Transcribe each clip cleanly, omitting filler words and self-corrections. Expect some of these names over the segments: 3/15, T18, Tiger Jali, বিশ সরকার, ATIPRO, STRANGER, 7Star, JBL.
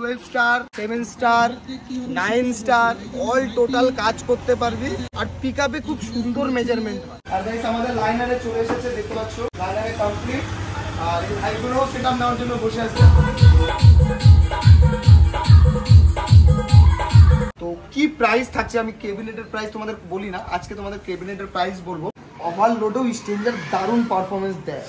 12 star, 7 star, 9 star all total কাজ করতে পারবি। আর পিকআপে খুব সুন্দর মেজারমেন্ট হয়। আর गाइस আমাদের লাইনারে চলে এসেছে, দেখতে পাচ্ছ লাইনারে কমপ্লিট। আর এই আইগুলো সেটআপ নেওয়ার জন্য বসে আছে। তো কি প্রাইস থাকছে আমি ক্যাবিনেটের প্রাইস তোমাদের বলি না, আজকে তোমাদের ক্যাবিনেটের প্রাইস বলবো। ওভারলোডেও স্ট্রেঞ্জার দারুণ পারফরমেন্স দেয়।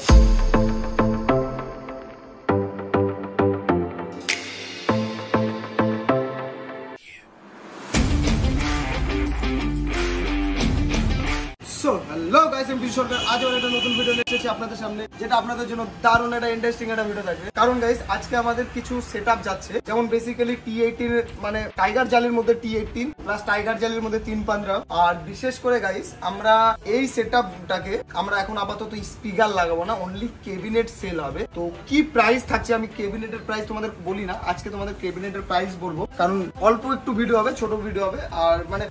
হ্যালো গাইস, আমি বিশ সরকার, আজ একটা নতুন ভিডিও নিয়ে এসেছি আপনাদের সামনে, যেটা আপনাদের জন্য দারুণ একটা ইন্টারেস্টিং একটা ভিডিও থাকবে। কারণ গাইস আজকে আমাদের কিছু সেটআপ যাচ্ছে, যেমন বেসিক্যালি T18 মানে টাইগার জালের মধ্যে T18 প্লাস টাইগার জালের মধ্যে 315। আর বিশেষ করে গাইস আমরা এই সেটআপটাকে আমরা এখন আপাতত স্পিকার লাগাবো না, অনলি ক্যাবিনেট সেল হবে। তো কি প্রাইস থাকছে আমি ক্যাবিনেটের প্রাইস তোমাদের বলি না, আজকে তোমাদের ক্যাবিনেটের প্রাইস বলবো। কারণ অল্প একটু ভিডিও হবে, ছোট ভিডিও হবে। আর মানে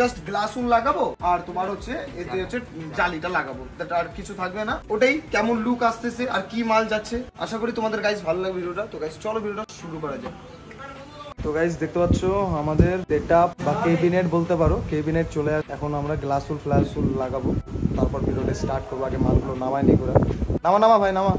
জাস্ট গ্লাস উল লাগাবো, আর তোমার হচ্ছে এতে হচ্ছে জালিটা লাগাবো, আর কিছু থাকবে না। ওটাই কেমন লুক আসতেছে আর কি মাল যাচ্ছে, আশা করি তোমাদের গাইস ভালো লাগবে ভিডিওটা। তো গাইস চলো ভিডিওটা শুরু করা যাক। তো গাইস দেখতে পাচ্ছ আমাদের সেটআপ বা ক্যাবিনেট বলতে পারো, ক্যাবিনেট চলে আসে। এখন আমরা গ্লাস উল ফ্লাস উল লাগাবো, তারপর ভিডিওটা স্টার্ট করবো। আগে মালগুলো নামাই নি করে, নামা নামা ভাই নামা।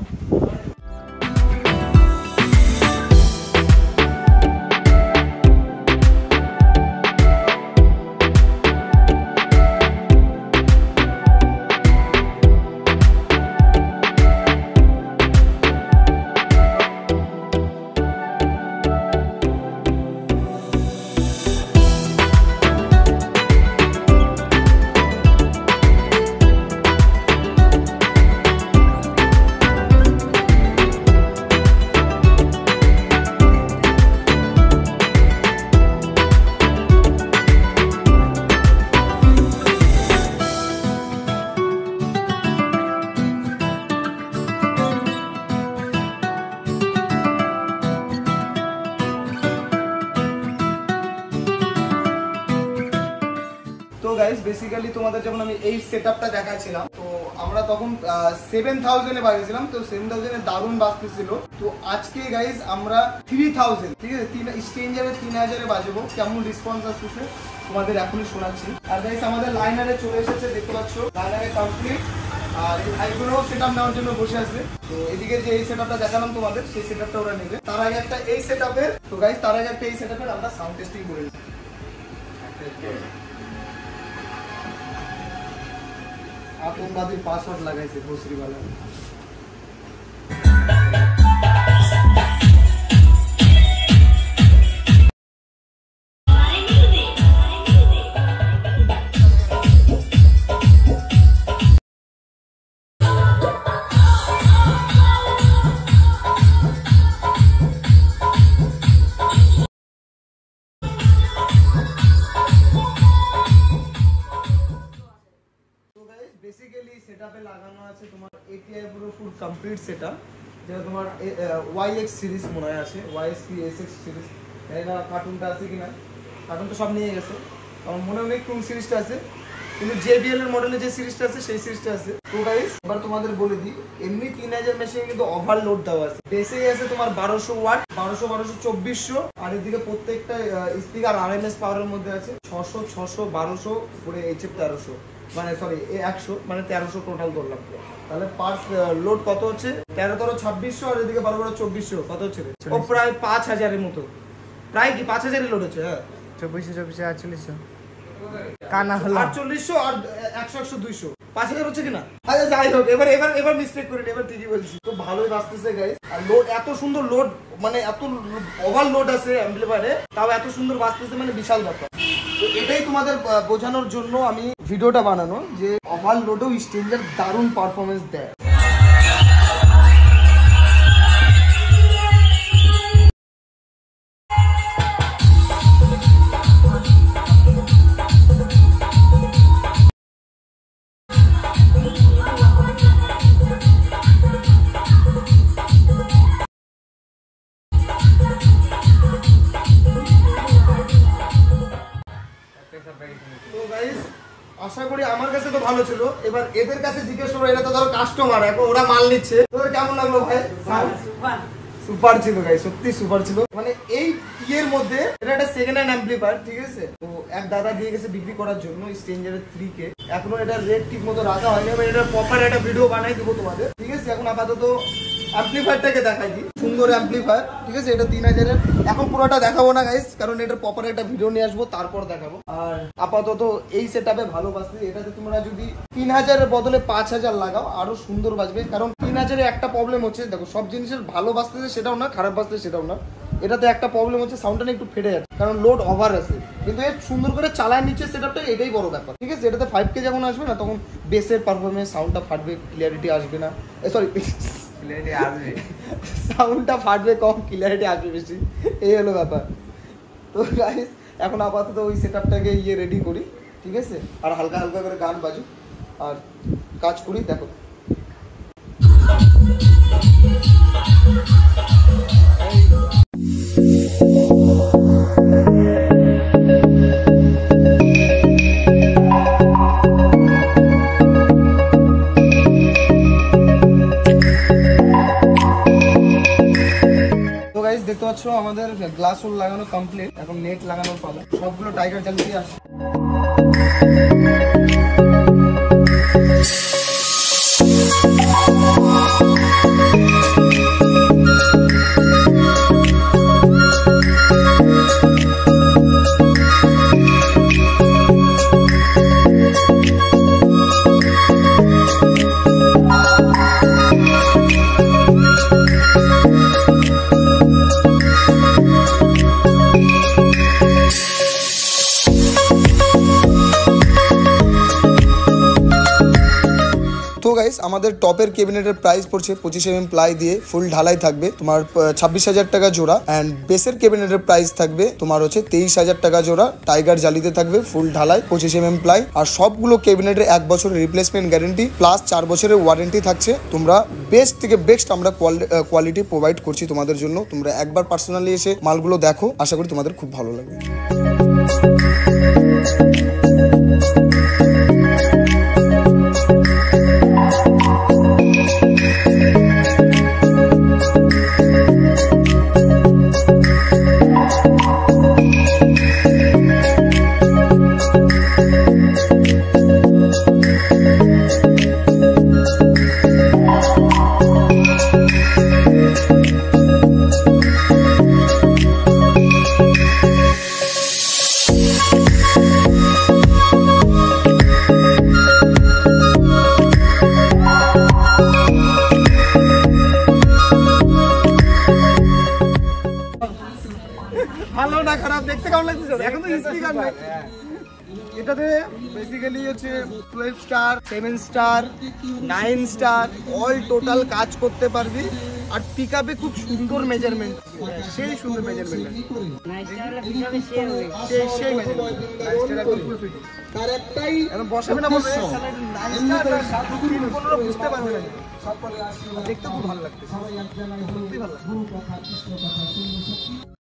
তো গাইস বেসিক্যালি তোমাদের যখন আমি এই সেটআপটা দেখাইছিলাম, তো আমরা তখন 7000 এ বাজিয়েছিলাম। তো 7000 এ দারুণ বাজতেছিল। তো আজকে গাইস আমরা 3000, ঠিক আছে, স্ট্রেঞ্জারে 3000 এ বাজাবো। কেমন রেসপন্স আসতেছে তোমাদের এখনই শোনাচ্ছি। আর গাইস আমাদের লাইনারে চলে এসেছে, দেখতে পাচ্ছ লাইনারে কমপ্লিট। আর এইগুলো সেটআপ নেওয়ার জন্য বসে আছে। তো এদিকে যে এই সেটআপটা দেখালাম তোমাদের, সেই সেটআপটা ওরা নেবে। তার আগে একটা এই সেটআপের, তো গাইস তার আগে একটা এই সেটআপের আমরা সাউন্ড টেস্টিং করে নিই। आतंकवादी पासवर्ड लगाए थे दूसरी वाला। বেসিক্যালি সেটআপে লাগানো আছে তোমার ATI পুরো ফুল কমপ্লিট সেটআপ, যেটা তোমার YX সিরিজ মনে হয় আছে, YSX সিরিজ। এটা কার্টুনটা আছে কিনা, কার্টুন তো সব নিয়ে গেছে, আমার মনে নেই কোন সিরিজটা আছে, কিন্তু JBL এর মডেলে যে সিরিজটা আছে সেই সিরিজটা আছে। তো গাইস এবার তোমাদের বলে দিই, এমনি 3000 মেশিনে কিন্তু ওভারলোড দেওয়া আছে। বেসেই আছে তোমার 1200 ওয়াট, 1200 2400। আর এদিকে প্রত্যেকটা স্পিকার RMS পাওয়ারের মধ্যে আছে 600 600 1200, পুরো HF 1300 মানে সরি 100 মানে 1300 টোটাল ধরলাম। তাহলে পার লোড কত হচ্ছে, 13 13 2600, আর এদিকে 12 12 2400, কত হচ্ছে ও প্রায় 5000 এর মতো। প্রায় কি 5000 লোড হচ্ছে? হ্যাঁ, 2400 2400 4800, কানা হলো 4800 আর 100 100 200, 5000 হচ্ছে কিনা। আচ্ছা যাই হোক, এবার মিস্টেক করি না, এবার ঠিকই বলছি। তো ভালোই বাজতেছে গাইস, আর লোড এত সুন্দর লোড, মানে এত ওভারলোড আছে অ্যাম্পলিফায়ারে, তাও এত সুন্দর বাজতেছে, মানে বিশাল ব্যাপার। তো এটাই তোমাদের বোঝানোর জন্য আমি ভিডিওটা বানানো, যে ওভারলোডেও স্ট্রেঞ্জার দারুণ পারফরমেন্স দেয়। তো গাইস আশা করি আমার কাছে তো ভালো ছিল, এবার এদের কাছে জিজ্ঞেস করো, এরা তো ধরো কাস্টমার, এখন ওরা মাল নিচ্ছে, তোদের কেমন লাগলো ভাই? সুপার ছিল গাইস, সত্যি সুপার ছিল। মানে এই ইয়ের মধ্যে এটা একটা সেকেন্ড হ্যান্ড অ্যাম্পলিফায়ার, ঠিক আছে। তো এক দাদা দিয়ে গেছে বিক্রি করার জন্য স্ট্রেঞ্জারের 3K। এখনো এটা রেট ঠিক মতো রাখা হয়নি, আমি এটা প্রপার একটা ভিডিও বানাই দেবো তোমাদের, ঠিক আছে। এখন আপাতত অ্যাম্পলিফায়ারটাকে দেখাই দিই, সুন্দর অ্যাম্পলিফায়ার, ঠিক আছে। এটা 3000-এর। এখন পুরোটা দেখাবো না গাইস, কারণ এটার প্রপার একটা ভিডিও নিয়ে আসবো, তারপর দেখাবো। আর আপাতত এই সেটআপে ভালো বাজছে। এটাতে তোমরা যদি 3000-এর বদলে 5000 লাগাও আরো সুন্দর বাজবে, কারণ 3000-এর একটা প্রবলেম হচ্ছে, দেখো সব জিনিসের ভালো বাজতেছে সেটাও না, খারাপ বাজতেছে সেটাও না। এটাতে একটা প্রবলেম হচ্ছে সাউন্ডটা একটু ফেটে যাচ্ছে, কারণ লোড ওভার আছে। কিন্তু এর সুন্দর করে চালায় নিচ্ছে সেটআপটা, এটাই বড় ব্যাপার, ঠিক আছে। এটাতে 5K যখন আসবে না, তখন বেসের পারফরমেন্স, সাউন্ডটা ফাটবে, ক্লিয়ারিটি আসবে না, সরি ক্লিয়ারিটি আসবে, সাউন্ডটা ফাটবে কম, ক্লিয়ারিটি আসবে বেশি, এই হলো ব্যাপার। তো গাইস এখন আপাতত ওই সেটআপটাকে ইয়ে রেডি করি, ঠিক আছে। আর হালকা হালকা করে গান বাজুক আর কাজ করি, দেখো। দেখতে পাচ্ছ আমাদের গ্লাস ওল লাগানো কমপ্লিট, এখন নেট লাগানোর পালা। সবগুলো টাইগার জ্বালিয়ে আসছে। আমাদের টপের ক্যাবিনেটের প্রাইস পড়ছে 25mm প্লাই দিয়ে ফুল ঢালাই থাকবে তোমার 26000 টাকা জোড়া। এন্ড বেসের ক্যাবিনেটের প্রাইস থাকবে তোমার হচ্ছে 23000 টাকা জোড়া। টাইগার জালিতে থাকবে ফুল ঢালাই 25mm প্লাই। আর সবগুলো ক্যাবিনেটের 1 বছরের রিপ্লেসমেন্ট গ্যারেন্টি প্লাস 4 বছরের ওয়ারেন্টি থাকছে। তোমরা বেস্ট থেকে বেস্ট আমরা কোয়ালিটি প্রোভাইড করছি তোমাদের জন্য। তোমরা একবার পার্সোনালি এসে মালগুলো দেখো, আশা করি তোমাদের খুব ভালো লাগবে। ভালো না খারাপ দেখতে কেমন লাগছে? এখন তো স্পিকার নাই। এটাতে বেসিক্যালি হচ্ছে 12 star, 7 star, 9 star all total কাজ করতে পারবি। আর পিকআপে খুব সুন্দর মেজারমেন্ট, সেই সুন্দর মেজারমেন্ট বসাবে না, বলবে বুঝতে পারবে না। দেখতে খুব ভালো লাগছে।